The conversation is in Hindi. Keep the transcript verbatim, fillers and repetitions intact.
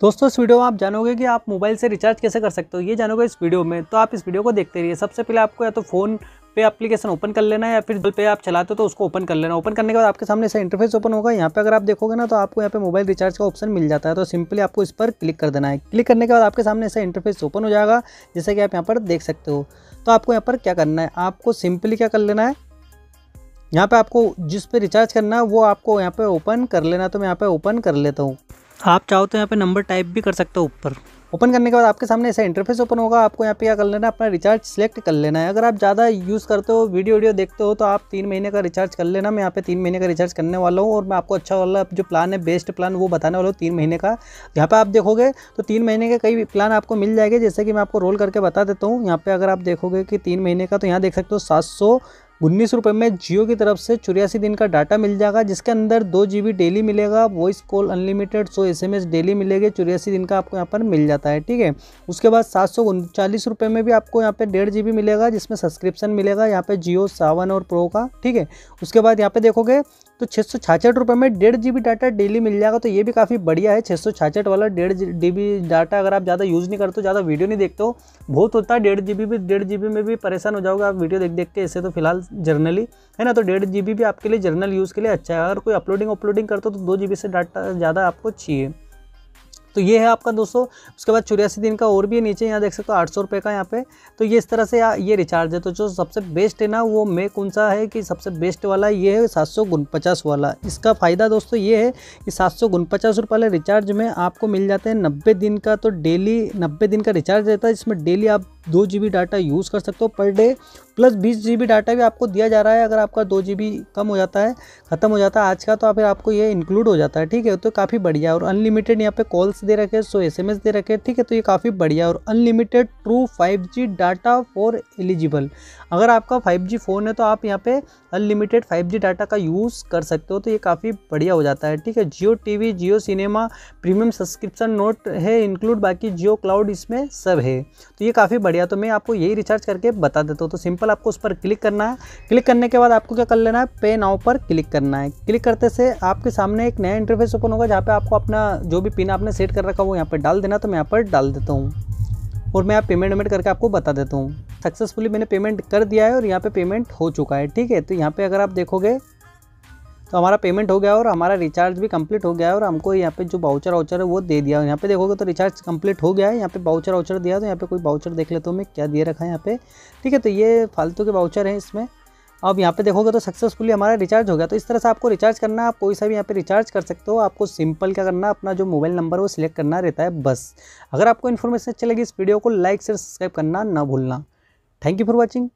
दोस्तों इस वीडियो में आप जानोगे कि आप मोबाइल से रिचार्ज कैसे कर सकते हो, ये जानोगे इस वीडियो में। तो आप इस वीडियो को देखते रहिए। सबसे पहले आपको या तो फ़ोन पे एप्लीकेशन ओपन कर लेना है या फिर गूगल पे आप चलाते हो तो उसको ओपन कर लेना। ओपन करने के बाद आपके सामने ऐसा इंटरफेस ओपन होगा। यहाँ पे अगर आप देखोगे ना तो आपको यहाँ पे मोबाइल रिचार्ज का ऑप्शन मिल जाता है। तो सिंपली आपको इस पर क्लिक कर देना है। क्लिक करने के बाद आपके सामने ऐसा इंटरफेस ओपन हो जाएगा, जैसे कि आप यहाँ पर देख सकते हो। तो आपको यहाँ पर क्या करना है, आपको सिंपली क्या कर लेना है, यहाँ पर आपको जिस पे रिचार्ज करना है वो आपको यहाँ पर ओपन कर लेना है। तो मैं यहाँ पर ओपन कर लेता हूँ। आप चाहो तो यहाँ पे नंबर टाइप भी कर सकते हो ऊपर। ओपन करने के बाद आपके सामने ऐसा इंटरफेस ओपन होगा। आपको यहाँ पे क्या कर लेना है, अपना रिचार्ज सेलेक्ट कर लेना है। अगर आप ज़्यादा यूज़ करते हो, वीडियो वीडियो देखते हो, तो आप तीन महीने का रिचार्ज कर लेना। मैं यहाँ पे तीन महीने का रिचार्ज करने वाला हूँ और मैं आपको अच्छा वाला जो प्लान है, बेस्ट प्लान, वो बताने वाला हूँ तीन महीने का। यहाँ पर आप देखोगे तो तीन महीने के कई प्लान आपको मिल जाएंगे, जैसे कि मैं आपको रोल करके बता देता हूँ। यहाँ पर अगर आप देखोगे कि तीन महीने का, तो यहाँ देख सकते हो सात सौ उन्नीस रुपये में जियो की तरफ से चौरासी दिन का डाटा मिल जाएगा, जिसके अंदर दो जी बी डेली मिलेगा, वॉइस कॉल अनलिमिटेड, सौ एस एम एस डेली मिलेगी। चौरासी दिन का आपको यहाँ पर मिल जाता है, ठीक है। उसके बाद सात सौ उनचालीस रुपये में भी आपको यहाँ पे डेढ़ जी बी मिलेगा, जिसमें सब्सक्रिप्शन मिलेगा यहाँ पे जियो सावन और प्रो का, ठीक है। उसके बाद यहाँ पे देखोगे तो छः सौ छियासठ रुपये में डेढ़ जी बी डाटा डेली मिल जाएगा। तो ये भी काफ़ी बढ़िया है, छः सौ छियासठ वाला डेढ़ जी बी डाटा। अगर आप ज़्यादा यूज़ नहीं करते हो, ज़्यादा वीडियो नहीं देखते हो, बहुत होता है डेढ़ जी बी भी। डेढ़ जी बी में भी परेशान हो जाओगे आप वीडियो देख देख के, ऐसे तो फिलहाल जर्नली है ना। तो डेढ़ जी बी भी आपके लिए जर्नल यूज़ के लिए अच्छा है। अगर कोई अपलोडिंग अपलोडिंग करते हो तो दो जी बी से डाटा ज़्यादा आपको चाहिए। तो ये है आपका दोस्तों। उसके बाद चौरासी दिन का और भी नीचे यहाँ देख सकते हो आठ सौ रुपये का यहाँ पे। तो ये इस तरह से ये रिचार्ज है। तो जो सबसे बेस्ट है ना, वो मैं कौन सा है कि सबसे बेस्ट वाला ये है सात सौ उनपचास वाला। इसका फ़ायदा दोस्तों ये है कि सात सौ उनपचास रुपये वाले रिचार्ज में आपको मिल जाते हैं नब्बे दिन का। तो डेली नब्बे दिन का रिचार्ज रहता है, जिसमें डेली आप दो जी बी डाटा यूज़ कर सकते हो पर डे, प्लस बीस जी बी डाटा भी आपको दिया जा रहा है। अगर आपका दो जी बी कम हो जाता है, ख़त्म हो जाता है आज का, तो फिर आपको ये इंक्लूड हो जाता है, ठीक है। तो काफ़ी बढ़िया। और अनलिमिटेड यहाँ पे कॉल्स दे रखे, सौ एस एम एस दे रखे, ठीक है। तो ये काफ़ी बढ़िया। और unlimited true five G data for eligible. अगर आपका फाइव जी फ़ोन है तो आप यहाँ पे अनलिमिटेड फाइव जी डाटा का यूज़ कर सकते हो। तो ये काफ़ी बढ़िया हो जाता है, ठीक है। Jio T V, Jio cinema, premium subscription not है इंक्लूड, बाकी जियो क्लाउड इसमें सब है। तो ये काफ़ी बढ़िया। तो मैं आपको यही रिचार्ज करके बता देता हूँ। तो सिंपल आपको उस पर क्लिक करना है। क्लिक करने के बाद आपको क्या कर लेना है, पे नाउ पर क्लिक करना है। क्लिक करते से आपके सामने एक नया इंटरफेस ओपन होगा, जहाँ पे आपको अपना जो भी पिन आपने सेट कर रखा वो यहाँ पर डाल देना। तो मैं यहाँ पर डाल देता हूँ और मैं आप पेमेंट वेमेंट करके आपको बता देता हूँ। सक्सेसफुली मैंने पेमेंट कर दिया है और यहाँ पर पेमेंट हो चुका है, ठीक है। तो यहाँ पर अगर आप देखोगे तो हमारा पेमेंट हो गया और हमारा रिचार्ज भी कंप्लीट हो गया है और हमको यहाँ पे जो बाउचर वाउचर है वो दे दिया। और यहाँ पे देखोगे तो रिचार्ज कंप्लीट हो गया है। यहाँ पे बाउचर वाउचर दिया, तो यहाँ पे कोई बाउचर देख लेता हूँ मैं क्या दिया रखा है यहाँ पे, ठीक है। तो ये फालतू के बाउचर हैं इसमें। अब यहाँ पे देखोगे तो सक्सेसफुली हमारा रिचार्ज हो गया। तो इस तरह से आपको रिचार्ज करना है। आप कोई सा भी यहाँ पे रिचार्ज कर सकते हो। आपको सिंपल क्या करना है, अपना जो मोबाइल नंबर वो सिलेक्ट करना रहता है बस। अगर आपको इन्फॉर्मेशन अच्छी लगी, इस वीडियो को लाइक शेयर सब्सक्राइब करना ना भूलना। Thank you for watching.